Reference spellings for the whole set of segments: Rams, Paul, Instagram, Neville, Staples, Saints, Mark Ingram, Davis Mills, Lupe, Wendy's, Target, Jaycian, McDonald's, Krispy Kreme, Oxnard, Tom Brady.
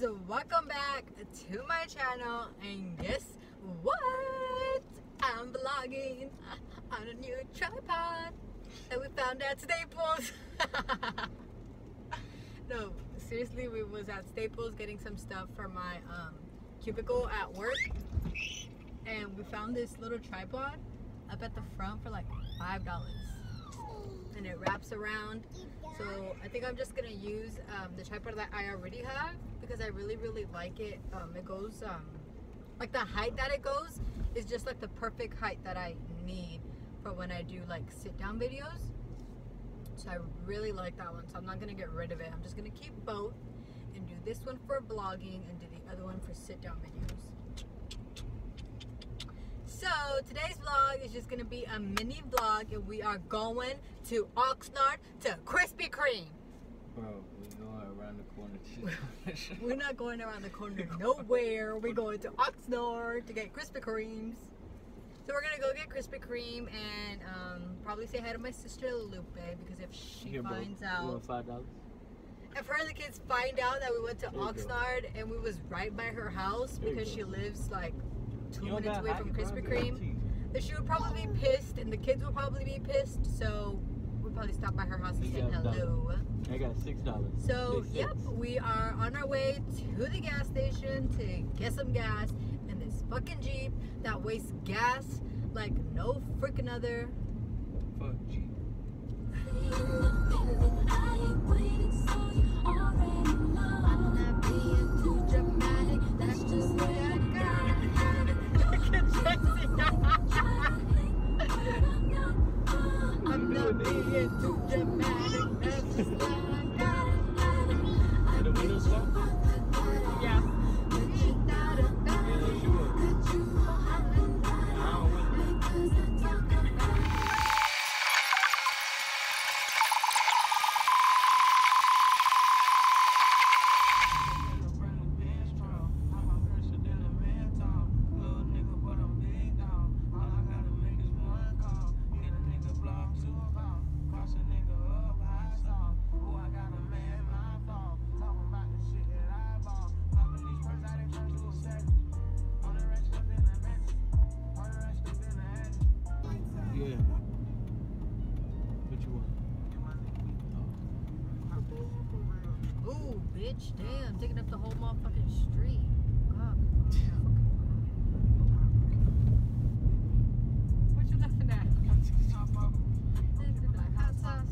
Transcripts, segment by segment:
guys, welcome back to my channel, and guess what? I'm vlogging on a new tripod that we found at Staples. No, seriously, we was at Staples getting some stuff for my cubicle at work, and we found this little tripod up at the front for like $5, and it wraps around. So I think I'm just gonna use the tripod that I already have because I really like it. It goes like the height that it goes is just like the perfect height that I need for when I do like sit down videos. So I really like that one, so I'm not gonna get rid of it. I'm just gonna keep both and do this one for vlogging and do the other one for sit down videos. So today's vlog is just gonna be a mini vlog, and we are going to Oxnard to Krispy Kreme. Bro, we're going around the corner too. We're not going around the corner nowhere. We're going to Oxnard to get Krispy Kremes. So we're gonna go get Krispy Kreme and probably say hi to my sister Lupe, because if she finds out, if her and the kids find out that we went to Oxnard and we was right by her house because she lives like 2 minutes away from Krispy Kreme, that she would probably be pissed and the kids would probably be pissed, so we'll probably stop by her house and say hello. I got $6. So yep, we are on our way to the gas station to get some gas in this fucking Jeep that wastes gas like no freaking other. Fuck Jeep. I'm not being too dramatic, that's just what I got. I'm not being too dramatic, that's just what I got. Did the windows fall? Yeah. Bitch, damn, taking up the whole motherfucking street. God. What you laughing at? Hot sauce.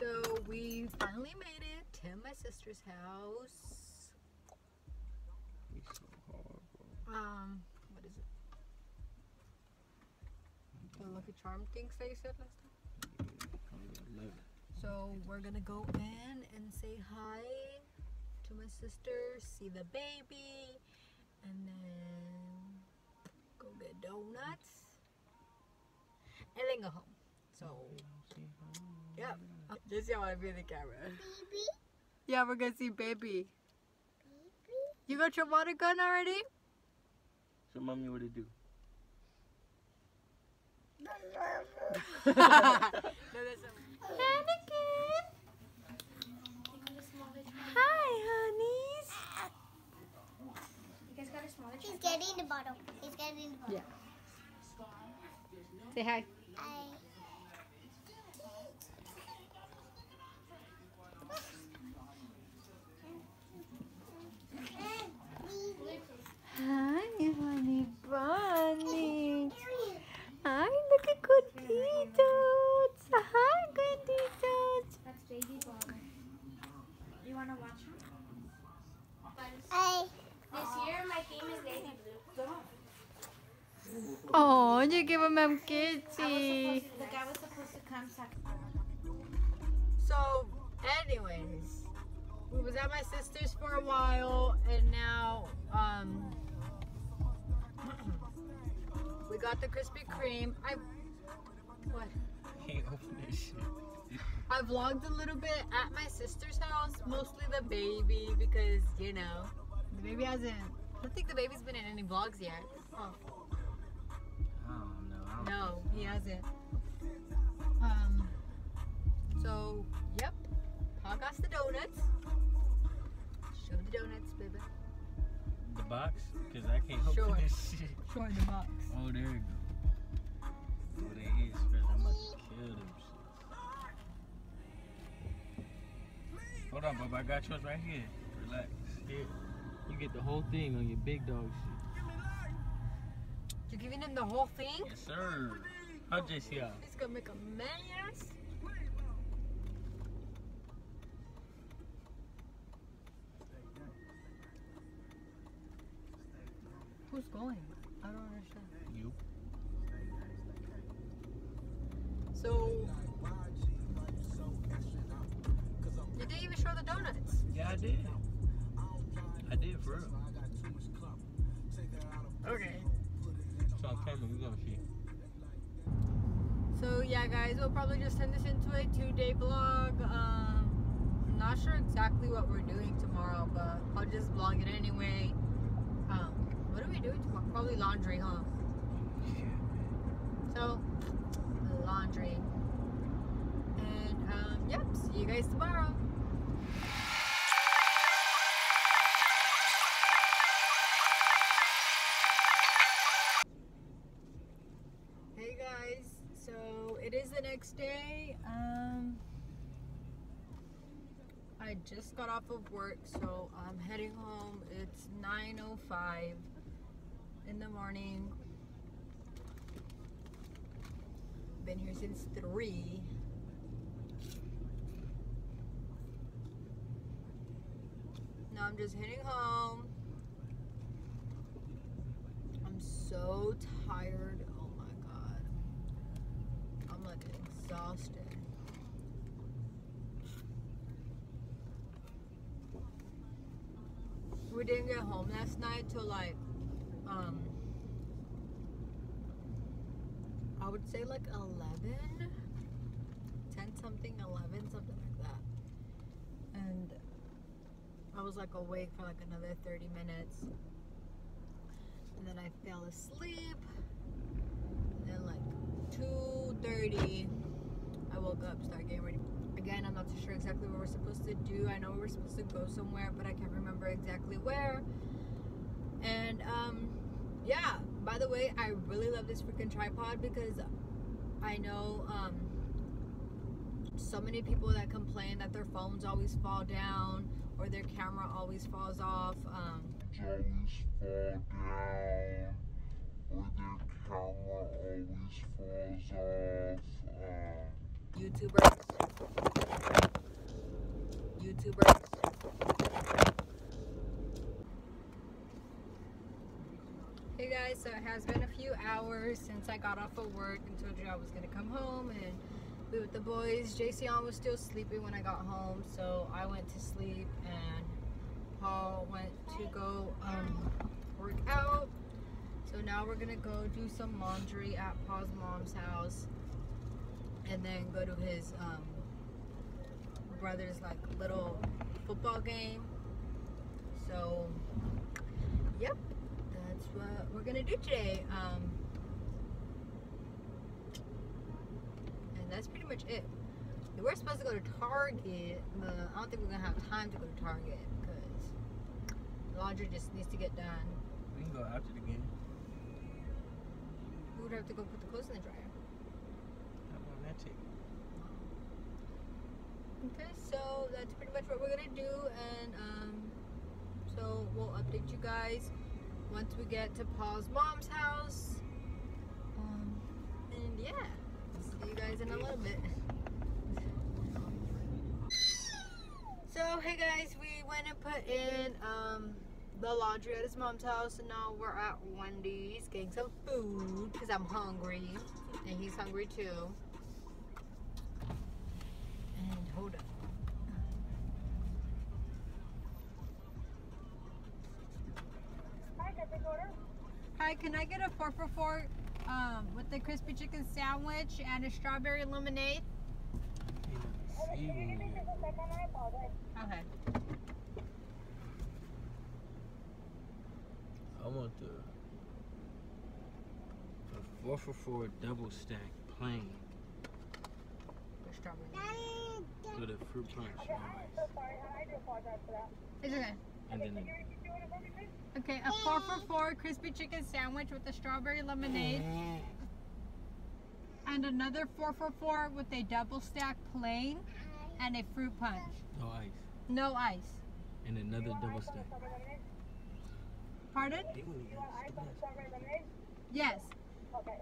So we finally made it to my sister's house. We so hard, bro. What is it? The Lucky Charm things that you said last time? Yeah, so we're gonna go in and say hi to my sister, see the baby, and then go get donuts, and then go home. So, yep. Jaycian wanna be in the camera. Baby? Yeah, we're gonna see baby. Baby? You got your water gun already? So mommy, what it do? Anakin! Hi, honeys! You guys got a smaller drink? He's getting the bottle. He's getting the bottle. Yeah. Say hi. Hi. Hi, honey bunny. Hi, look at Gooditos. Hi, Gooditos. That's baby ball. You want to watch him? Hi. This year, my theme is navy blue. Oh, you give him a kitty. The guy was supposed to come. So, anyways, we was at my sister's for a while, and now we got the Krispy Kreme. I what? He opened this shit. I vlogged a little bit at my sister's house, mostly the baby, because, you know, the baby hasn't, I don't think the baby's been in any vlogs yet. Oh. No, he hasn't. So, yep. Paul got the donuts. Show the donuts, baby. The box? Because I can't open this shit. Show the box. Oh, there you go. Oh, there he is, man. I'm about to kill them shit. Hold on, Bubba. I got yours right here. Relax. Here. You get the whole thing on your big dog shit. You're giving him the whole thing? Yes, sir. How Jaycian? He's gonna make a mess. Who's going? I don't understand. You. So. You didn't even show the donuts. Yeah, I did. I did, for real. Okay. It's on camera, we gonna see. So yeah, guys, we'll probably just send this into a 2-day vlog. I'm not sure exactly what we're doing tomorrow, but I'll just vlog it anyway. What are we doing tomorrow? Probably laundry, huh? Yeah. So, laundry. And, yep, see you guys tomorrow. Hey guys, so it is the next day. I just got off of work, so I'm heading home. It's 9:05. In the morning. Been here since 3. Now I'm just heading home. I'm so tired. Oh my god. I'm like exhausted. We didn't get home last night till like I would say like 11, 10 something, 11, something like that. And I was like awake for like another 30 minutes. And then I fell asleep. And then like 2:30, I woke up, started getting ready. Again, I'm not too sure exactly what we're supposed to do. I know we're supposed to go somewhere, but I can't remember exactly where. And, yeah, by the way, I really love this freaking tripod because I know so many people that complain that their phones always fall down or their camera always falls off. YouTubers. Hey guys, so it has been a few hours since I got off of work and told you I was gonna come home and be with the boys. Jaycian was still sleeping when I got home, so I went to sleep and Paul went to go work out. So now we're gonna go do some laundry at Paul's mom's house and then go to his brother's like little football game. So yep, that's what we're gonna do today. And that's pretty much it. We're supposed to go to Target, but I don't think we're gonna have time to go to Target because laundry just needs to get done. We can go after the game. We would have to go put the clothes in the dryer. How long that take? Okay, so that's pretty much what we're gonna do, and so we'll update you guys once we get to Paul's mom's house. And yeah, see you guys in a little bit. So hey guys, we went and put in the laundry at his mom's house, and now we're at Wendy's getting some food because I'm hungry and he's hungry too. And hold up. Hi, can I get a 4 for $4 with the crispy chicken sandwich and a strawberry lemonade? seaweed. Okay. I want the 4 for $4 double stack plain. The strawberry. With a fruit punch. It's okay. And then the, okay, a 4 for $4 crispy chicken sandwich with a strawberry lemonade. And another 4 for $4 with a double stack plain and a fruit punch. No ice. No ice. And another double stack. Pardon? Yes.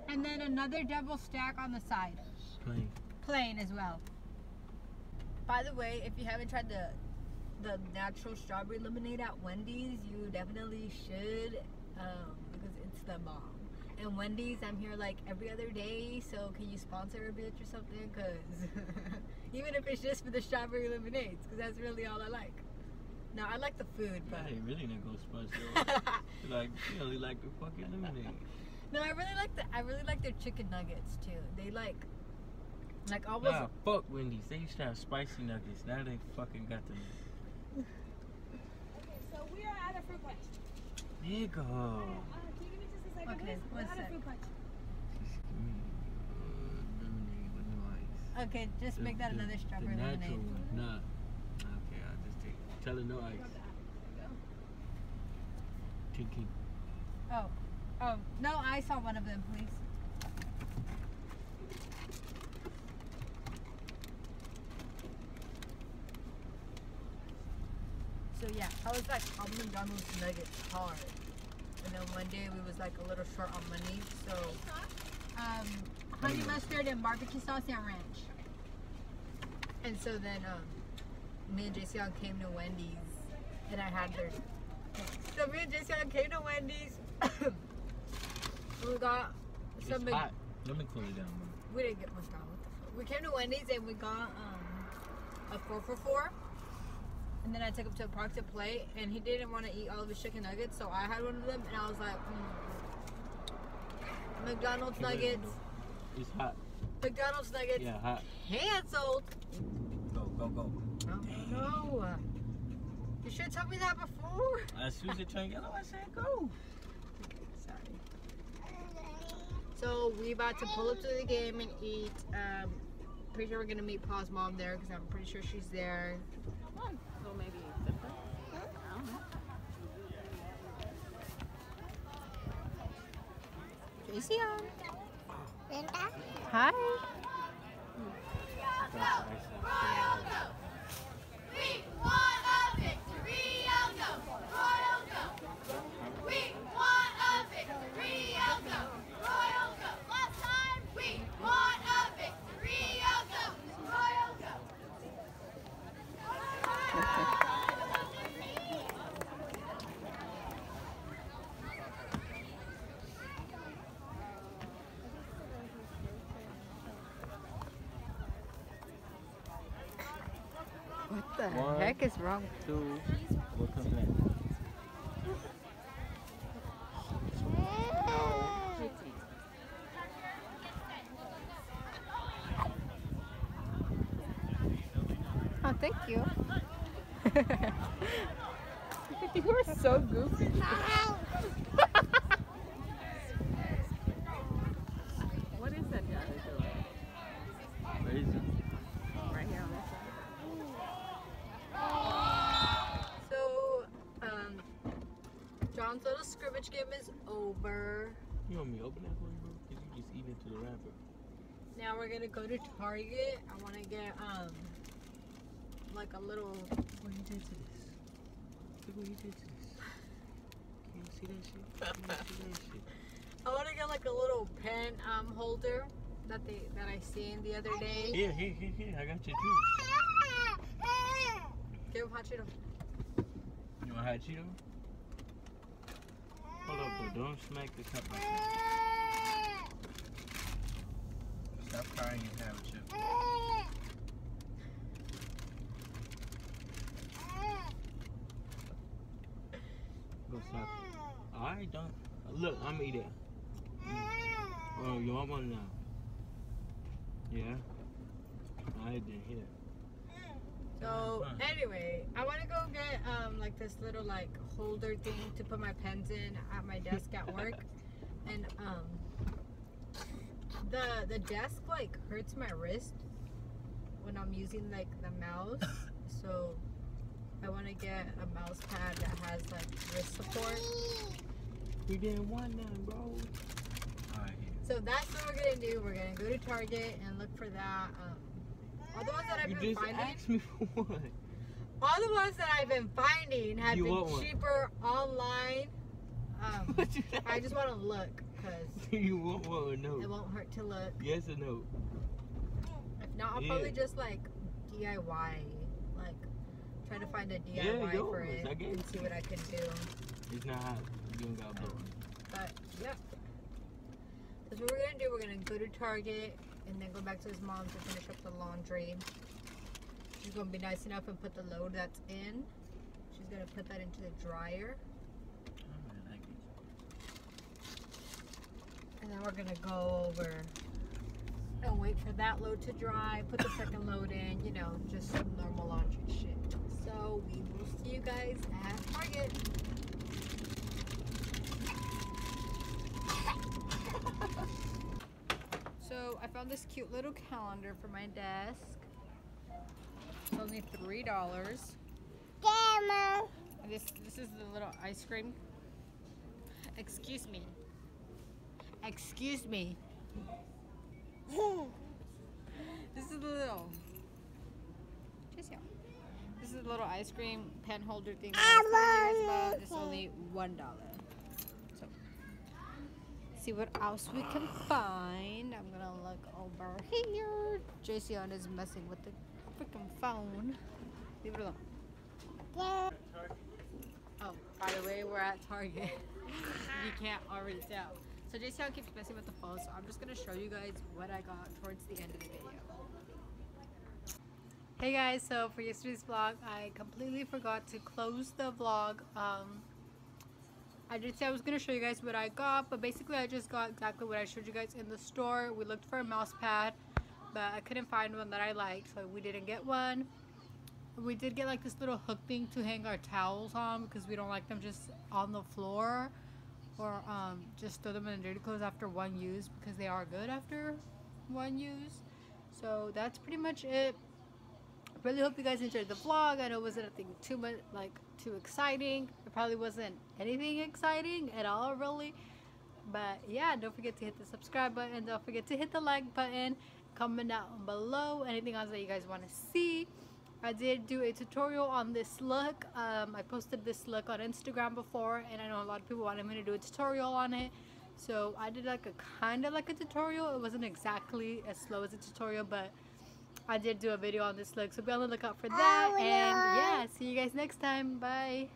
And then another double stack on the side. Plain. Plain as well. By the way, if you haven't tried the natural strawberry lemonade at Wendy's, you definitely should, because it's the bomb. And Wendy's, I'm here like every other day, so can you sponsor a bitch or something? Because even if it's just for the strawberry lemonades, because that's really all I like. No, I like the food, but... I ain't really gonna go sponsor. Like, you only like the fucking lemonade. No, I really like their chicken nuggets, too. They like almost... Nah, fuck Wendy's. They used to have spicy nuggets. Now they fucking got them. Okay, so we are out of fruit punch. Nigga. Okay, what's that? Okay, just make that another strawberry lemonade. Nah. Okay, I'll just take it. Tell her no ice. Tiki. Oh. Oh, no ice on one of them, please. So yeah, I was like, I'm gonna get those nuggets hard. And then one day we was like a little short on money, so honey mustard and barbecue sauce and ranch. And so then me and Jaycian came to Wendy's, and I had their. So me and Jaycian came to Wendy's. We got some. It's hot. Let me cool it down. Man. We didn't get much down. What the fuck? We came to Wendy's and we got a 4 for $4. And then I took him to the park to play, and he didn't want to eat all of his chicken nuggets, so I had one of them, and I was like, McDonald's nuggets. It's hot. McDonald's nuggets. Yeah, hot. Canceled. Go, go, go. Oh, no. You should have told me that before. As soon as you turn yellow, I said go. Okay, sorry. So we about to pull up to the game and eat. Pretty sure we're going to meet Paul's mom there, because I'm pretty sure she's there. So maybe zipper? I don't know. Jaycian. Linda. Hi. Royal go. We want a victory. Go. Royal go. We want a victory. Go. Royal go. Last time. We want a victory. Go. Royal go. What the heck is wrong? 2 What comes next? Oh, thank you. You were so goofy. What is that guy doing? Where is he? Right here on this side. So, John's little scrimmage game is over. You want me to open that for you, bro? Because you just eat into the wrapper. Now we're going to go to Target. I want to get, like a little... Look what he did to this. Look what he did to this. Can you see that shit? Can you see that shit? I want to get like a little pen holder that I seen the other day. Here. I got you too. Give him hot Cheeto. You want hot Cheeto? Hold up, bro. Don't smack the cup like that. Stop crying and have a chip. I don't look. I'm eating. Oh, you want one now? Yeah. I didn't hear. So anyway, I want to go get like this little like holder thing to put my pens in at my desk at work. And the desk like hurts my wrist when I'm using like the mouse. So I want to get a mouse pad that has like wrist support. You're getting one now, bro. Alright. So that's what we're gonna do. We're gonna go to Target and look for that. All the ones that I've been finding. Asked me for one. All the ones that I've been finding have been cheaper online. I just want to look because you want one or no? It won't hurt to look. Yes or no? If not, I'll probably just like DIY, like try to find a DIY for it and see what I can do. It's not hot. You don't got blown. But yeah, that's what we're gonna do. We're gonna go to Target and then go back to his mom to finish up the laundry. She's gonna be nice enough and put the load that's in. She's gonna put that into the dryer. I really like it. And then we're gonna go over and wait for that load to dry. Put the second load in. You know, just some normal laundry shit. So we will see you guys at Target. So I found this cute little calendar for my desk. It's only $3. Grandma. This is the little ice cream. Excuse me. Excuse me. This is the little. This is the little ice cream pen holder thing. It's only $1. See what else we can find. I'm gonna look over here. Jaycian is messing with the freaking phone. Leave it alone. Yeah. Oh, by the way, we're at Target. You can't already tell. So Jaycian keeps messing with the phone, so I'm just gonna show you guys what I got towards the end of the video. Hey guys, so for yesterday's vlog, I completely forgot to close the vlog. I did say I was going to show you guys what I got, but basically I just got exactly what I showed you guys in the store. We looked for a mouse pad, but I couldn't find one that I liked, so we didn't get one. We did get like this little hook thing to hang our towels on because we don't like them just on the floor or just throw them in the dirty clothes after one use because they are good after one use. So that's pretty much it. I really hope you guys enjoyed the vlog. I know it wasn't anything too much like too exciting. It probably wasn't anything exciting at all really, but yeah, don't forget to hit the subscribe button, don't forget to hit the like button, comment down below anything else that you guys want to see. I did do a tutorial on this look. I posted this look on Instagram before and I know a lot of people wanted me to do a tutorial on it, so I did like a kind of like a tutorial. It wasn't exactly as slow as a tutorial, but I did do a video on this look, so be on the lookout for that. And yeah, see you guys next time. Bye.